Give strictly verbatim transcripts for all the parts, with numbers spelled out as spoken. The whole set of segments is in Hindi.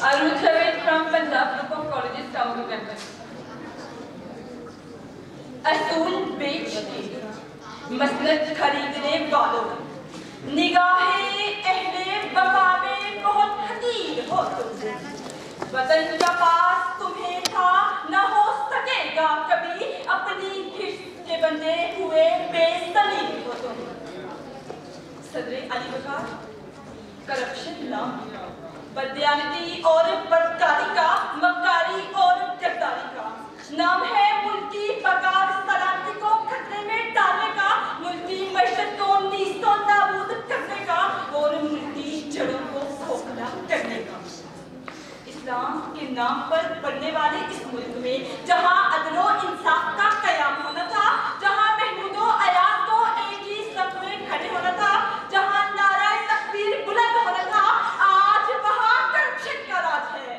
Arun Javed from Punjab Group of Colleges, Town of Campus. असूल बेच के मसलक खरीदने वालों निगाहे अहले वफा में बहुत हकीर हो तुमसे। वतन का पास तुम्हें था न हो सकेगा कभी, अपनी हिस्स के बने हुए बेसलीम हो तुम। सदरे अली वफा करप्शन ना बदयानती और बदकारी का मक्कारी और गद्दारी का नाम है मुल्की बकार सलामती को खतरे में डालने का, मुल्की मशरत को नीस्तो नाबूद करने का और मुल्की जड़ों को खोखला करने का। इस्लाम के नाम पर बनने वाले इस मुल्क में जहां अदल और इंसाफ का कयाम होना था, जहां महमूदो आयात को एक ही सफ में खड़े होना था, जहां नारा तकबीर बुलंद होना था, आज वहां करप्शन का राज है।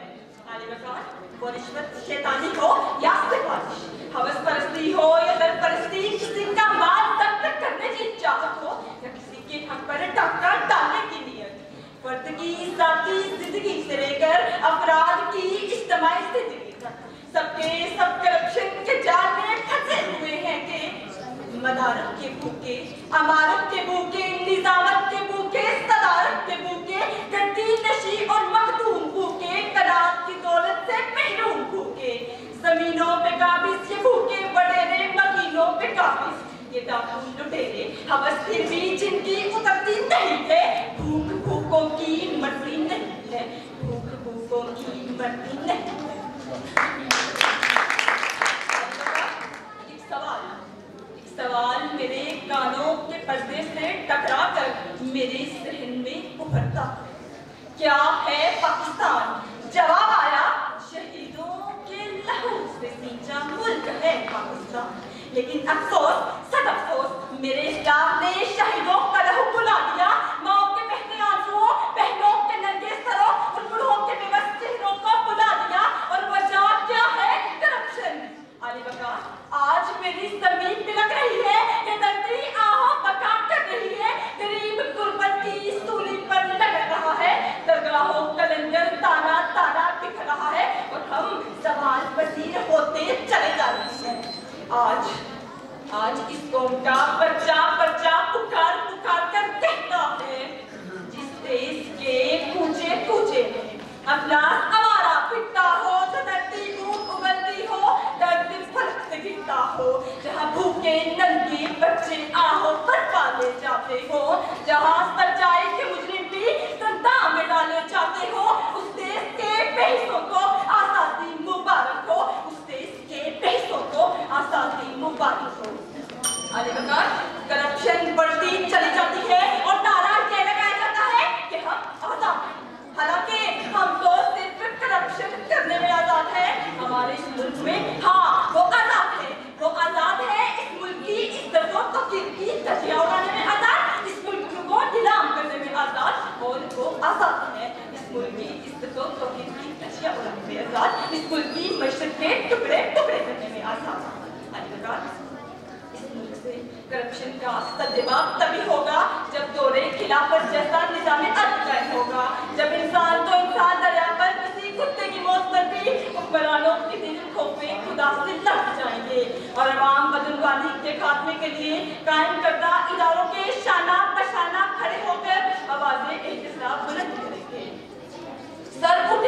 वो रिश्वत शैतानी हो या सिफारिश, हवस परस्ती हो या दर परस्ती, किसी का माल तक तक करने की इजाजत हो या किसी के हक पर टक्का डालने की नियत, फर्द की जाती जिंदगी से लेकर अपराध की इज्तमाई जिंदगी तक सबके सब करप्शन के जाल में फंसे हुए हैं कि मदारत के भूखे, अमारत के भूखे, निजामत के भूखे, सदारत के भूखे, गद्दी नशी और मखदूम भूखे, करात की दौलत से महरूम भूखे, जमीनों पे काबिज ये भूखे, बड़ेरे मकीनों पे काबिज ये दाखिल लुटेरे, हवस फिर भी जिनकी उतरती नहीं है, भूख भूखों की मरती नहीं है, भूख भूखों की मरती नहीं है। एक सवाल, एक सवाल मेरे कानों के पर्दे से टकरा कर मेरे जहन में उभरता है, क्या है पाकिस्तान? जवाब आया शहीदों के लहू से सींचा मुल्क है पाकिस्तान। लेकिन अफसोस, सद अफसोस, मेरे इस्लाम ने शहीदों का लहू बुला दिया, माओ के बहते आंसुओं, बहनों के नंगे सरों और बुढ़ों के बेबस चेहरों को बुला दिया, और वजह क्या है? करप्शन। आली बकार, आज मेरी जमीन बिलक रही है, ये धरती आहों बका कर रही है, गरीब गुरबत की सूली पर लटक रहा है, दरगाहों कलंदर ताना ताना दिख रहा है, और हम सवाल वजीर होते चले जा रहे हैं। आज आज इस कौम का बच्चा बच्चा पुकार पुकार कर कहता है, जिस देश के कूचे कूचे में अफलास आवारा फिरता हो, तो धरती धूप उगलती हो, दर्द फलक से गिरता हो, जहाँ भूखे नंगे बच्चे आहो पर पाले जाते हो, जहाँ सच्चाई के मुजरिम भी संता में डाले जाते हो, उस देश के पैसों को आजादी मुबारक हो, उस देश के पैसों को आजादी मुबारक हो। आली बकार, करप्शन बढ़ती चली जाती है और नारा यह लगाया जाता है कि हम आजाद हैं, हालांकि हम तो सिर्फ करप्शन करने में आजाद हैं। हमारे इस मुल्क में हाँ वो आजाद है, वो आजाद है इस मुल्क की इज्जत और तकदीर की धज्जियां उड़ाने में आजाद, इस मुल्क को नीलाम करने में आजाद, और वो आजाद है इस मुल्क की इज्जत और तकदीर की धज्जियां उड़ाने में आजाद, इस मुल्क की मशरक़ के टुकड़े टुकड़े करने में आजाद। आली बकार, करप्शन का सद्दबाब तभी होगा जब दौरे खिलाफत जैसा निजाम अदल कायम होगा, जब इंसान तो इंसान दरिया पर किसी कुत्ते की मौत पर भी हुक्मरानों के दिल खोपे खुदा से लड़ जाएंगे, और अवाम बदनवाली के खात्मे के लिए कायम करदा इदारों के शाना बशाना खड़े होकर आवाज़ें एहतजाज बुलंद करेंगे। सर